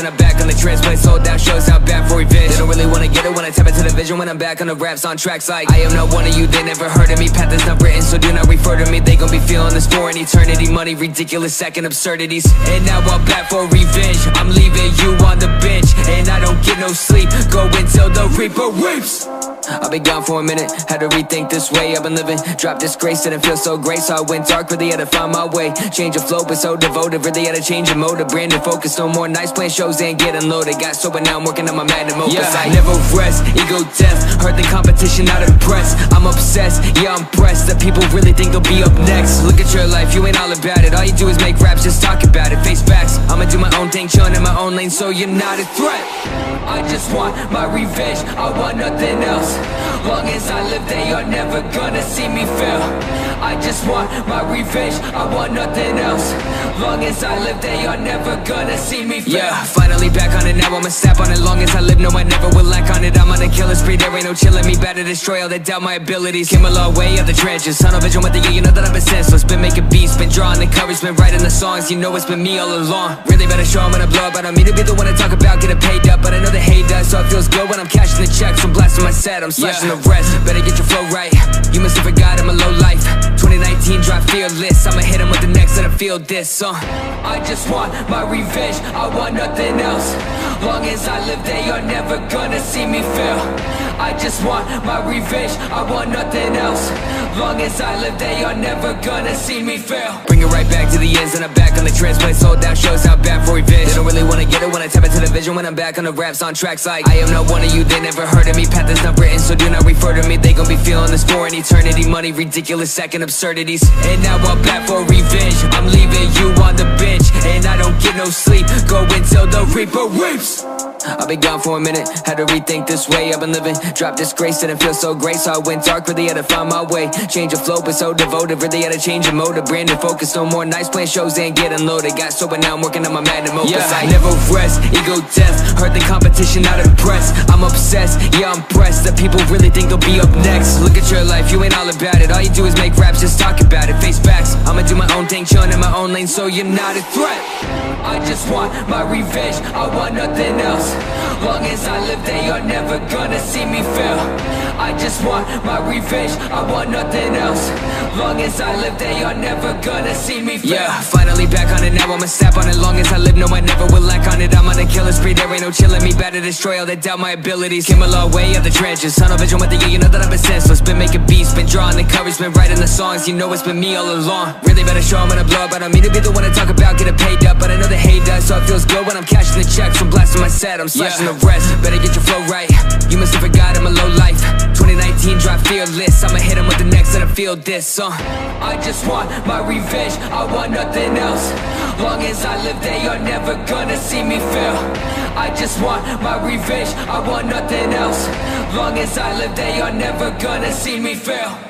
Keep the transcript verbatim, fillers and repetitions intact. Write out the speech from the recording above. in the back on the transplant, sold out shows out bad for revenge. They don't really wanna get it when I tap into the vision, when I'm back on the raps on tracks like I am not one of you, they never heard of me. Path is not written, so do not refer to me. They gon' be feeling this for an eternity. Money, ridiculous, second absurdities. And now I'm back for revenge. I'm leaving you on the bench, and I don't get no sleep. Go until the reaper reaps. I've been gone for a minute, had to rethink this way I've been living. Dropped disgrace, didn't feel so great, so I went dark, really had to find my way. Change of flow, but so devoted, really had to change of motive. Brand new focus, no more nights playing shows and getting loaded. Got sober, now I'm working on my magnum opus. Yeah, I never rest, ego death, heard the competition out of press. I'm obsessed, yeah I'm pressed, that people really think they'll be up next. Look at your life, you ain't all about it, all you do is make raps, just talk about it. Face facts, I'ma do my own thing, chillin' in my own lane, so you're not a threat. I just want my revenge, I want nothing else. Long as I live, they are never gonna see me fail. I just want my revenge, I want nothing else. Long as I live, they are never gonna see me fail. Yeah, finally back on it, now I'ma snap on it. Long as I live, no, I never will lack on it. I'm on a killer spree, there ain't no chillin' me. Better destroy all that doubt my abilities. Came a long way out the trenches, tunnel vision with the year, you know that I've been senseless. Been making beats, been drawing the courage, been writing the songs, you know it's been me all along. Really better show them when I blow up, I don't mean to be the one to talk about getting paid up, but I know they hate us, so it feels good when I'm cashing the checks. From blasting my set, I'm slashing yeah. the rest. Better get your flow right, you must have forgot I'm a low life. twenty nineteen drive fearless, I'ma hit him with the next and I feel this uh. I just want my revenge, I want nothing else. Long as I live, they are never gonna see me fail. I just want my revenge, I want nothing else. Long as I live, they are never gonna see me fail. Bring it right back to the ends, and I'm back on the transplant, sold out shows out bad for revenge. They don't really wanna get it when I tap into the vision, when I'm back on the raps on tracks like I am not one of you, they never heard of me. Path is not written, so do not refer to me. They gon' be feeling this for an eternity. Money, ridiculous, second absurdities. And now I'm back for revenge, I'm leaving you on the bench, and I don't get no sleep, go until the reaper reaps. I've been gone for a minute, had to rethink this way I've been living. Dropped disgrace, didn't feel so great, so I went dark, really had to find my way. Change of flow, but so devoted, really had to change of motive. Brand new focus, no more nights playing shows and getting loaded. Got sober, now I'm working on my magnum opus. Yeah, I never rest, ego death, heard the competition out of press. I'm obsessed, yeah I'm pressed, that people really think they'll be up next. Look at your life, you ain't all about it, all you do is make raps, just talk about it. Face facts, I'ma do my own thing, chillin' in my own lane, so you're not a threat. I just want my revenge, I want nothing else. Long as I live, they are never gonna see me fail. I just want my revenge, I want nothing else. Long as I live, they are never gonna see me fail. Yeah, finally back on it, now I'ma snap on it. Long as I live, no, I never will lack on it. I'm on a killer spree, there ain't no chillin' me. Better destroy all that doubt my abilities. Came a long way out the trenches, tunnel vision with the year, you know that I've been senseless. Been making beats, been drawing the courage, been writing the songs, you know it's been me all along. Really better show them when I blow up, I don't mean to be the one to talk about getting paid up, but I know they hate us, so it feels good when I'm cashing the checks. From blasting my set, I'm slashing yeah. the rest. Better get your flow right, you must have forgot I'm a low life. Twenty nineteen drive fearless, I'ma hit him with the next and I feel this uh. I just want my revenge, I want nothing else. Long as I live, they are never gonna see me fail. I just want my revenge, I want nothing else. Long as I live, they are never gonna see me fail.